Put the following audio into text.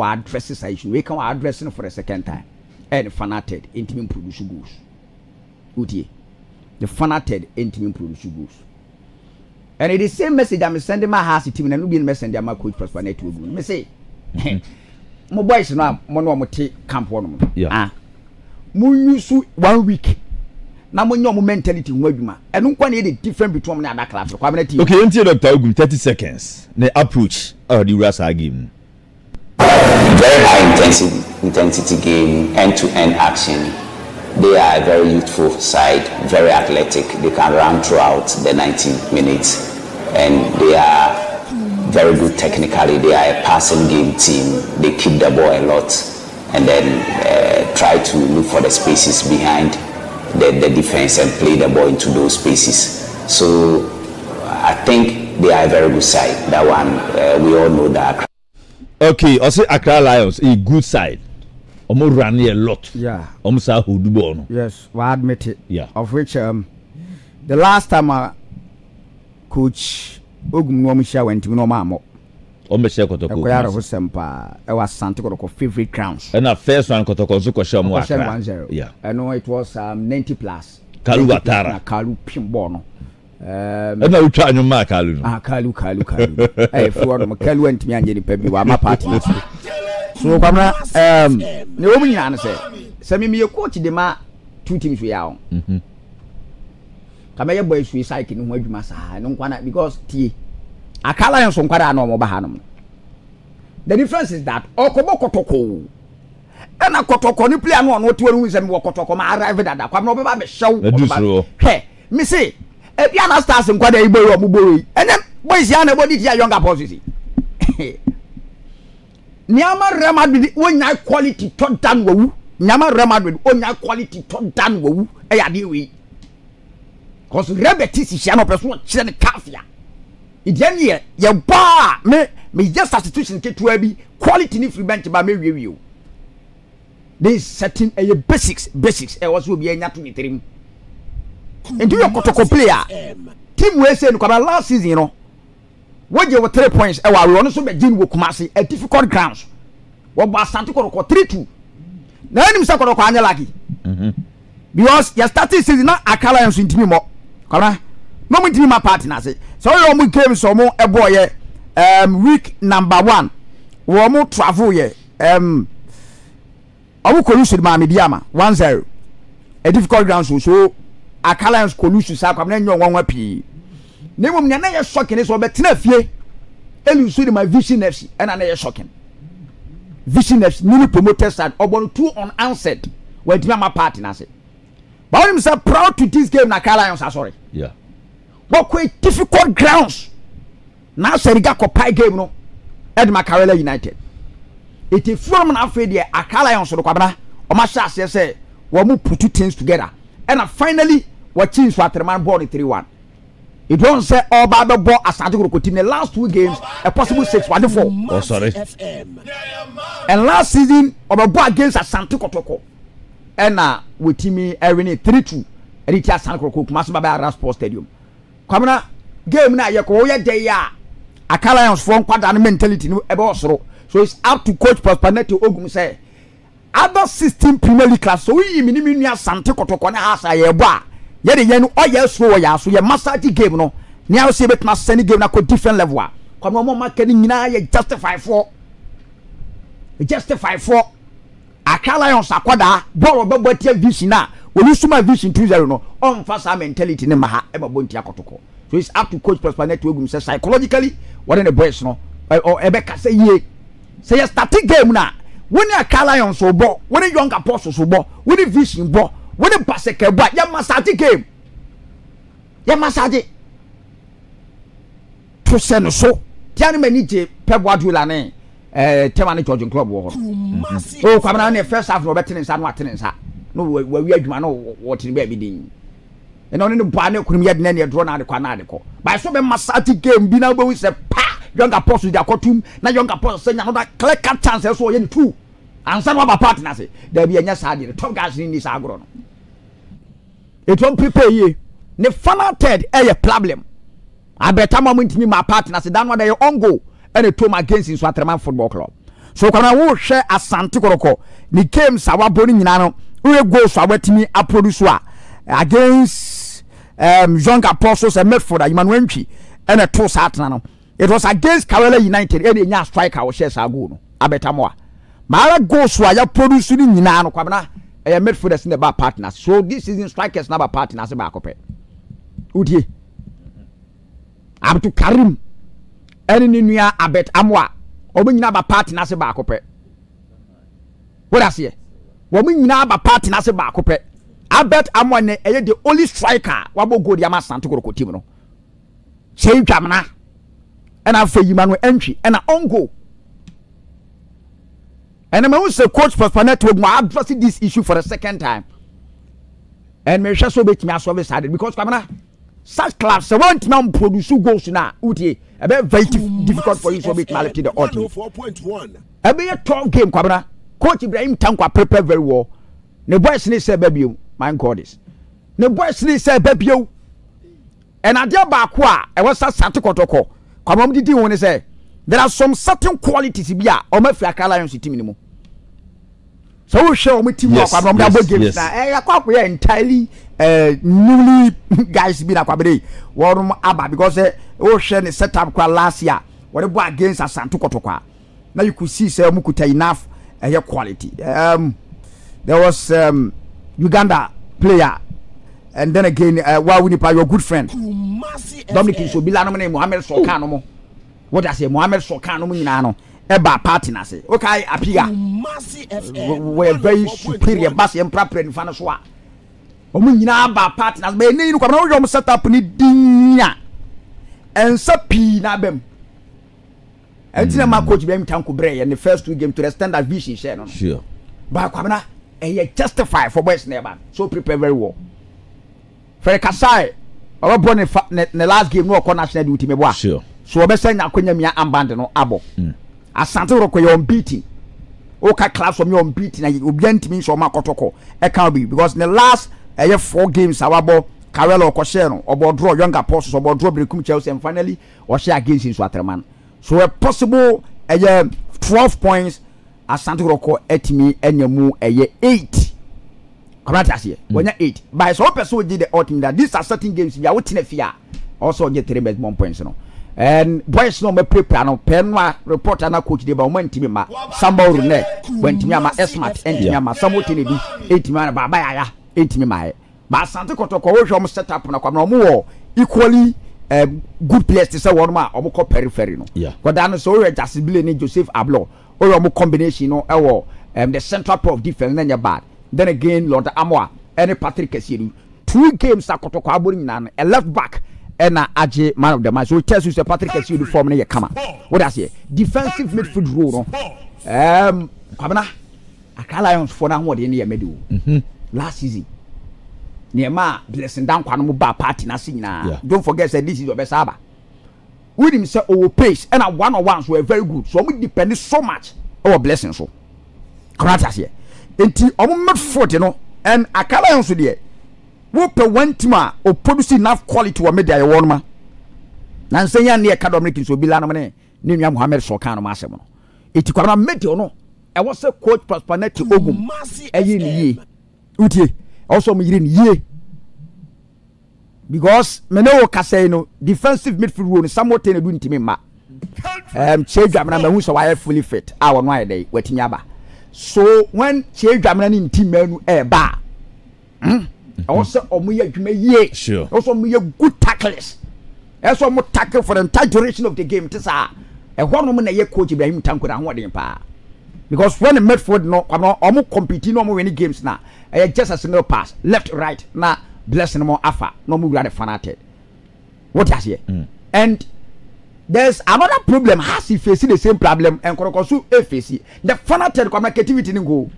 addresses issue. We can address it for a second time. And fanated intimate produce goods. Uti. The fanated intimate produce goods. And it is the same message I'm sending my house team and be messaging my coach Prosper Nartey Ogum. Me say, my boys now, mono take camp one. Yeah. Mu use 1 week. Now my mentality webima. And no one need different between other clubs. Okay, until Dr. Ogum 30 seconds. The approach or the Rasa game. Very high intensity game, end-to-end action. They are a very youthful side, very athletic. They can run throughout the 90 minutes. And they are very good technically. They are a passing game team. They keep the ball a lot and then try to look for the spaces behind the defense and play the ball into those spaces. So I think they are a very good side. That one, we all know that. Okay, also Accra Lions a good side. Omo run a lot. Yeah. Omo sa hodubo. Yes, well, I admit it. Yeah. Of which the last time coach Ogum Omisha went to Nomamo. Omisha Kotoko. Kwara Hosempa. It was Asante Kotoko favorite crowns. And the first one Kotoko zuko shomo Accra. Yeah. I know it was 90 plus. Kalu Watara. Kalu Pimbono. And I'll try no mark. Kalu. Hey, if you want to Kalu and me and Jenny Pebby, why my party? So, Pamela, no, we answer. Send me your coach, the ma 2 teams we are. Kamaya boys, we cycling, where you must. I don't want it because tea. I call on some Karano Bahanum. The difference is that Okobo Kotoko. And I Kotoko, you play on what 2 rooms and walk Kotoko. I arrived at that. I'm not about the show. Hey, Missy. If you understand some quite a boy, and then boys, you know what is your younger position. Nyama Ramad with one quality ton tan woo, Nyama Ramad with one quality ton tan woo, a adiwi. Cause Rebetis is Yano Person, Chen Kafia. It's any your bar, me just substitution to be quality if you bench by me review. This setting a basics, I was will be a natural. And do your Kotoko player team we say last season, you know, what you were 3 points. I will also be Jim Wokumasi at difficult grounds. What was Asante Kotoko 3-2? Now, I'm so Kotoko Anyalaki because your starting season now a color and swim more. Correct? No, we team my partners. So, we came some more a boy, week number 1. We more travel ye, I will collude my mediama 1-0. A difficult grounds so. Akala's collusion, Sacramento, so one wapee. Name of Nana shocking is over Tinefie. And you see my vision FC and another shocking. Vision FC newly promoters and about 2 unanswered when Timama party and said, but I'm so proud to this game, Nakala, I'm sorry. Yeah. What quite difficult grounds. Now, Serigako Pai game, no, Edma Karela United. It is from an affair, Akala, on Sorokabra, or Masha say, we'll move put 2 things together. And finally, what change for Terman born in 3-1. It won't say all by the ball as Asante Kotoko in the last 2 games, a possible 6-1-4. Oh, sorry. And last season, our ball against Asante Kotoko. And with Timmy Erin 3-2. And it has Asante Kotoko, Masaba Sports Stadium. Kamana, game na Yakoya de ya. Akala's form quadrant mentality no ever so. So it's up to Coach Prosper Nartey Ogum say. Other 16 Premier League class, so we minimum Asante Kotoko has a bar. Yet again, oh yes, so your massage game no. Now see it must send game at a different level. Come on, Mama, can you justify for? Justify for Accra Lions Aquada, borrow Bobatia Vicina, will you see my vision 2-0 no? On fast mentality in Maha, ever Bontia Kotoko. So it's up to Coach Prosper Nartey Ogum says psychologically, what in the breast no? Or Ebeka say ye. Say a static game now. When you are Carlions or ball, when a young apostles or ball, when a vision ball, when a pass a cab, you must game. You must have it. To send so, Tianamani Pebwadulane, Temani Georgian Club War. Oh, come on, the first half of Bettins and Wattins. No, we are Jumano, what in baby ding. And only the panel could be had many drawn out of Canadico. By so many Masati game, Binabo is a pa, young apostle, their cotum, now young apostle saying another clear cut chance also in 2. And some of our partners, there be a yes idea. The top guys in this agron. It won't prepare ye. The funnel Ted, a problem. I bet I'm going to my partners, down what they own go, and a tomb against his Waterman Football Club. So kana wo hwe Asante Kotoko ni game sawaboni nyina no we go sawatimi aproduce against Young Apostles and Medford Emmanuelchi and a toss at no. It was against Karela United and nya striker wo hwe sago no abetamoa mara go so ya produce ni nyina no kwabna e Medforders in the partners. So this season strikers number partners ba akope udie Abdul Karim and Nina Abet Amwa. Obinyaba party na se ba akope. What I say? Obinyaba party na se ba akope. Abet Amwa ne eye the only striker wabo go di Asante Kotoko team no. Sei twamna. And I fey Emmanuel entry and I on go. And I say coach Prosper Nartey Ogum addressing this issue for the second time. And me hwe so betimi aso be side because kwamna such clubs they want now produce goals now. Uti, a bit very difficult for you to make malati the order. 4.1. A bit a tough game, Kwabra. Coach Ibrahim Tankwa prepare very well. The boys need say baby you, my God is. The boys need say baby you. And I dear Bakwa, I was Asante Kotoko. Kwamamdidi one say there are some certain qualities ibia or my Accra Lions team anymore. So we show me team work from double games now. Eh, we are entirely newly guys be na kwabere. Warum aba because we share the setup kwa last year. We go against Asante Kotoko. Now you could see say we could enough your quality. There was Uganda player, and then again Wawunipa, your good friend. Dominic Nsobila no Mohamed Sokan no mo. What I say Mohamed Sokan no mo nyina no. Eba partner say okay appear we are very superior basi emprapre ni fana soa omu nyina aba partners be ni kwa na wo yom setup ni dinya ensa pi na bem entina ma coach be mtanko bre ye the first two game to the standard vision share no sure ba kwa na e justify for boys never so prepare very well fere kasai oba born ne last game no ko national duty me boa sure so obesa nya kwanya mia amband no abo Asante Kotoko your beating. Oka clubs from your beating and you begin to mean so much it can be because in the last 4 games our ball Karela Okosheno or draw Young Apostles or draw Brickum Chelsea and finally or share against in Swaterman. So a possible 12 points Asante Kotoko etimi enemu a 8. Come on, that's here. When you're 8. By so person did the ultimate that these are certain games you are waiting a fear. Also get 3 points no. And boys no me prepare no penwa reporter na coach de ba ma ntimi ma sambaru ne kwantimi ama smart ntimi ama samoti ne bi ntimi na ba ya ya ntimi ma he ba Asante Kotoko wo hwe set up na kwam na mo wo equally good players to say one ma omo ko periphery no kwada no so we adjustable ni Joseph Ablo o yo mo combination no e wo the central part of defense na bad then again Lord Amoa and Patrick Asiru 2 games akoto kwa abori nyina a left back Ena Aje man of the match. So it tells you say Patrick Asiru the form na ye kama. What I say? Defensive midfield role no. Kwabena Accra Lions for na ho de na ye medu. Last season. Ne ma blessing down kwa no mo ba party na se nyina. Don't forget say this is your best aba. With him say owo pace and a one-on-ones were very good. So we depend so much our blessing so. Correct as here. Enti omo midfield no and Accra Lions there. We want ma or produce enough quality to make their own ma. Nansenya ni academic is obila no ne ni nwa Mohamed Sokan no ma asem no. Eti kwa na medio no. E was say coach Prosper Nartey Ogum. Eye ni ye. Utie. Also me yire ni ye. Because me no kasei no defensive midfield role somewhat na do ntimi ma. Chedwa na me hu so why fully fit. I won why dey wetinya ba. So when Chedwa na ni ntimi anu e ba. Also, sure. Also, we are good tacklers. Also, more tackle for the entire duration of the game. And one woman, a coach Ibrahim Tanko and what empire. Because when the Medford no, I'm not almost competing no more any games now. I just a single pass, left, right, now blessing more alpha. No more rather fanatic. What does here? And there's another problem. Has he facing the same problem? And Korokosu, FAC, the fanatic connectivity didn't go.